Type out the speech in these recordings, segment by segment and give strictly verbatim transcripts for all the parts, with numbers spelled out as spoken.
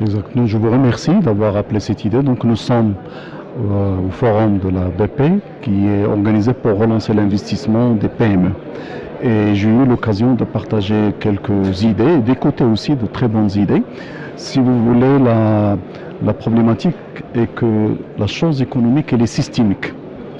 Exactement. Je vous remercie d'avoir rappelé cette idée. Donc nous sommes euh, au forum de la B P qui est organisé pour relancer l'investissement des P M E. Et j'ai eu l'occasion de partager quelques idées et d'écouter aussi de très bonnes idées. Si vous voulez, la, la problématique est que la chose économique, elle est systémique.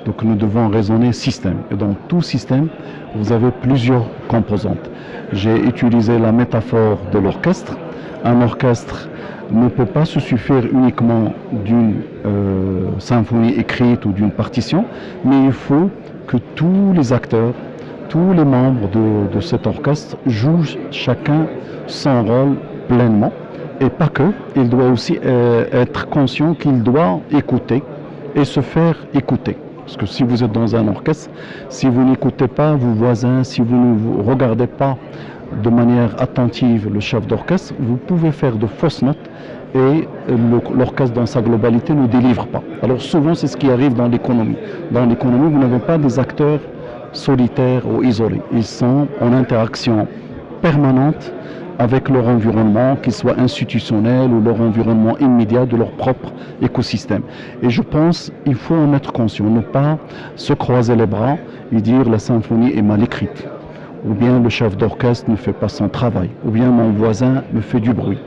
Donc nous devons raisonner système. Et dans tout système, vous avez plusieurs composantes. J'ai utilisé la métaphore de l'orchestre. Un orchestre ne peut pas se suffire uniquement d'une euh, symphonie écrite ou d'une partition, mais il faut que tous les acteurs, tous les membres de, de cet orchestre jouent chacun son rôle pleinement. Et pas que, il doit aussi euh, être conscient qu'il doit écouter et se faire écouter. Parce que si vous êtes dans un orchestre, si vous n'écoutez pas vos voisins, si vous ne regardez pas de manière attentive le chef d'orchestre, vous pouvez faire de fausses notes et l'orchestre dans sa globalité ne délivre pas. Alors souvent c'est ce qui arrive dans l'économie. Dans l'économie, vous n'avez pas des acteurs solitaires ou isolés. Ils sont en interaction permanente avec leur environnement, qu'il soit institutionnel ou leur environnement immédiat de leur propre écosystème. Et je pense qu'il faut en être conscient, ne pas se croiser les bras et dire la symphonie est mal écrite, ou bien le chef d'orchestre ne fait pas son travail, ou bien mon voisin me fait du bruit.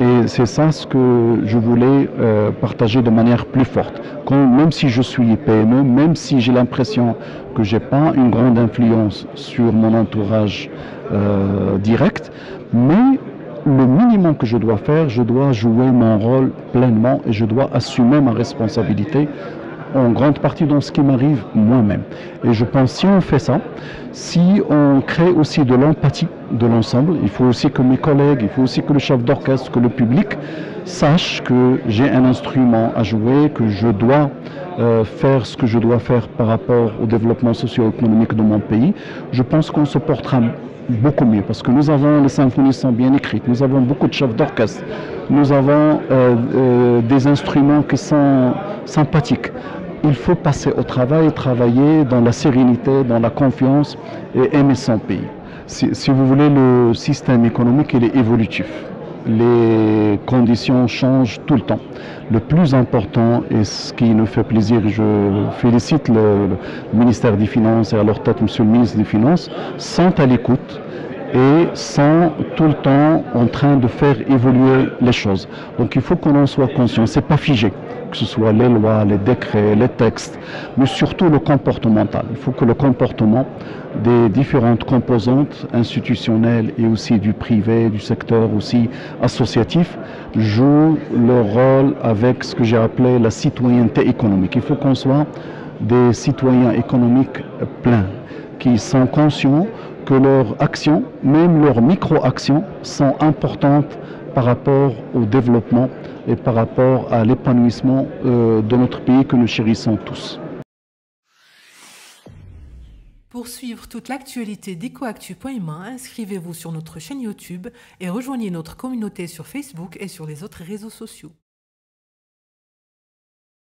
Et c'est ça ce que je voulais euh, partager de manière plus forte. Quand, même si je suis P M E, même si j'ai l'impression que je n'ai pas une grande influence sur mon entourage euh, direct, mais le minimum que je dois faire, je dois jouer mon rôle pleinement et je dois assumer ma responsabilité en grande partie dans ce qui m'arrive moi-même. Et je pense si on fait ça, si on crée aussi de l'empathie de l'ensemble, il faut aussi que mes collègues, il faut aussi que le chef d'orchestre, que le public sache que j'ai un instrument à jouer, que je dois euh, faire ce que je dois faire par rapport au développement socio-économique de mon pays. Je pense qu'on se portera beaucoup mieux, parce que nous avons, les symphonies sont bien écrites, nous avons beaucoup de chefs d'orchestre, nous avons euh, euh, des instruments qui sont sympathiques. Il faut passer au travail, travailler dans la sérénité, dans la confiance et aimer son pays. Si, si vous voulez, le système économique, il est évolutif. Les conditions changent tout le temps. Le plus important, et ce qui nous fait plaisir, je félicite le, le ministère des Finances et à leur tête, monsieur le ministre des Finances, sont à l'écoute et sont tout le temps en train de faire évoluer les choses. Donc il faut qu'on en soit conscient, c'est pas figé, que ce soit les lois, les décrets, les textes, mais surtout le comportemental. Il faut que le comportement des différentes composantes institutionnelles et aussi du privé, du secteur aussi associatif, joue leur rôle avec ce que j'ai appelé la citoyenneté économique. Il faut qu'on soit des citoyens économiques pleins, qui sont conscients que leurs actions, même leurs micro-actions, sont importantes par rapport au développement et par rapport à l'épanouissement euh, de notre pays que nous chérissons tous. Pour suivre toute l'actualité d'Ecoactu point humain, inscrivez-vous sur notre chaîne YouTube et rejoignez notre communauté sur Facebook et sur les autres réseaux sociaux.